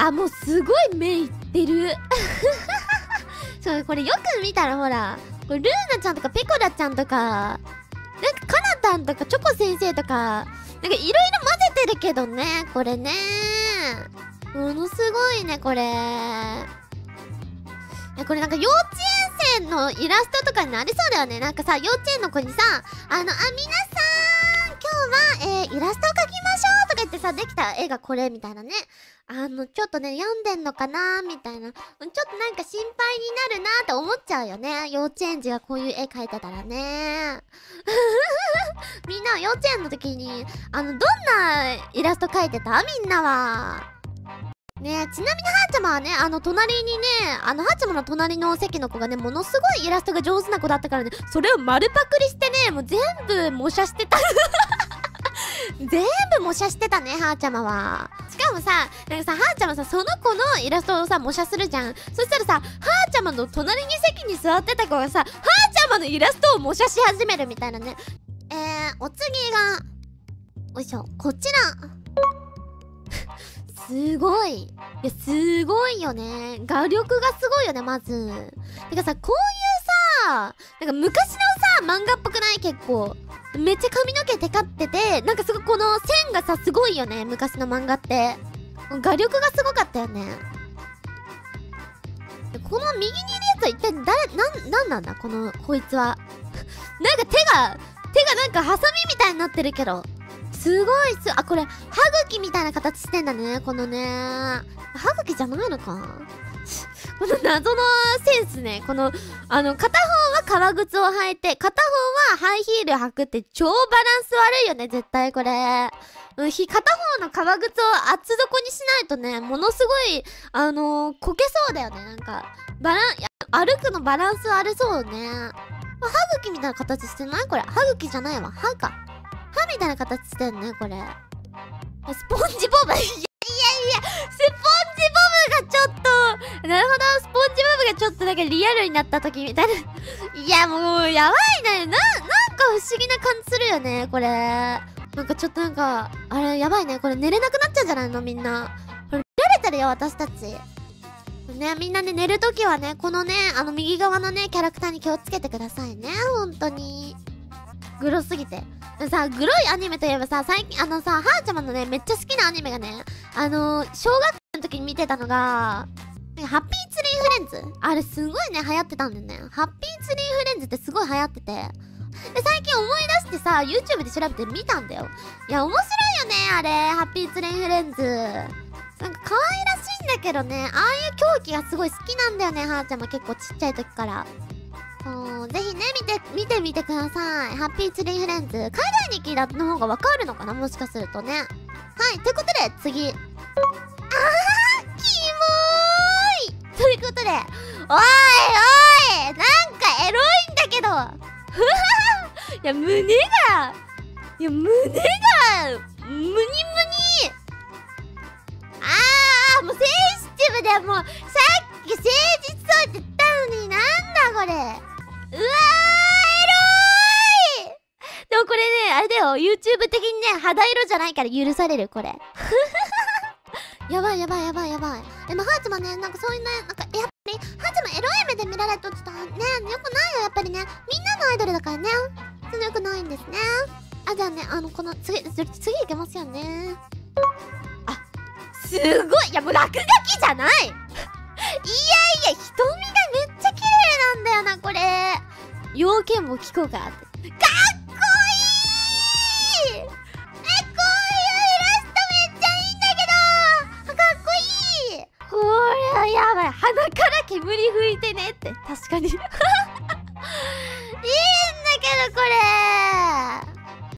あ、もうすごい目いってる。そう、これよく見たらほら、これルーナちゃんとかペコラちゃんとか、なんかカナタンとかチョコ先生とか、なんかいろいろ混ぜてるけどね、これね。ものすごいね、これ。これなんか幼稚園生のイラストとかになりそうだよね。なんかさ、幼稚園の子にさ、皆さん、今日は、イラストを描きましょうとか言ってさ、できた絵がこれみたいなね。ちょっとね、病んでんのかなみたいな。ちょっとなんか心配になるなーって思っちゃうよね。幼稚園児がこういう絵描いてたらね。みんな幼稚園の時に、どんなイラスト描いてた？みんなは。ねえ、ちなみにはーちゃまはね、隣にね、はーちゃまの隣の席の子がね、ものすごいイラストが上手な子だったからね、それを丸パクリしてね、もう全部模写してた。全部模写してたね、はーちゃまは。しかもさ、なんかさ、はーちゃまさ、その子のイラストをさ、模写するじゃん。そしたらさ、はーちゃまの隣に席に座ってた子がさ、はーちゃまのイラストを模写し始めるみたいなね。お次が、おいしょ、こちら。すごい。いや、すごいよね。画力がすごいよね、まず。てかさ、こういうさ、なんか昔のさ、漫画っぽくない？結構。めっちゃ髪の毛テカってて、なんかすごいこの線がさ、すごいよね、昔の漫画って。画力がすごかったよね。この右にいるやつは一体なんなんだこの、こいつは。なんか手がなんかハサミみたいになってるけど。すごいあ、これ、歯茎みたいな形してんだね、このね。歯茎じゃないのか。この謎のセンスね。この、片方は革靴を履いて、片方はハイヒール履くって超バランス悪いよね、絶対これ。うん、片方の革靴を厚底にしないとね、ものすごい、こけそうだよね、なんか。歩くのバランス悪そうね。歯茎みたいな形してない？これ。歯茎じゃないわ。歯か。歯みたいな形してんね、これ。スポンジボブ。いやいやいや、スポンジボブがちょっと、なるほど、スポンジボブがちょっとだけリアルになった時みたいな。いや、もう、やばいね。なんか不思議な感じするよね、これ。なんかちょっとなんか、あれ、やばいね。これ寝れなくなっちゃうんじゃないのみんな。これ、寝られてるよ、私たち。ね、みんなね、寝るときはね、このね、右側のね、キャラクターに気をつけてくださいね、ほんとに。グロすぎて。さ、グロいアニメといえばさ、最近、はーちゃまのね、めっちゃ好きなアニメがね、小学生の時に見てたのが、ハッピーツリーフレンズ。あれすごいね、流行ってたんだよね。ハッピーツリーフレンズってすごい流行ってて。で、最近思い出してさ、YouTube で調べて見たんだよ。いや、面白いよね、あれ。ハッピーツリーフレンズ。なんか可愛らしいんだけどね、ああいう狂気がすごい好きなんだよね、はーちゃま結構ちっちゃい時から。ぜひね、見てみてください。ハッピーツリーフレンズ。海外に聞いたの方がわかるのかな？もしかするとね。はい。ということで、次。あー、キモーい！ということで、おいおい！なんかエロいんだけど！いや、胸がムニムニ！あー、もうセンシティブで、もう、さっき誠実そうって言ったのになんだこれ。うわー、エロい！でもこれね、あれだよ、YouTube 的にね、肌色じゃないから許される、これ。やばいやばいやばいやばい。でも、はーちゃまね、なんかそういうね、なんか、やっぱり、はーちゃまエロい目で見られると、ちょっとね、よくないよ、やっぱりね。みんなのアイドルだからね。そんなよくないんですね。あ、じゃあね、この、次いけますよね。あ、すごい！いや、もう落書きじゃない！いやいや、瞳がめっちゃ綺麗なんだよな、これ。要件も聞こうか。かっこいい！こういうイラストめっちゃいいんだけど！かっこいい！これはやばい。鼻から煙吹いてねって。確かに。いいんだけど、これ。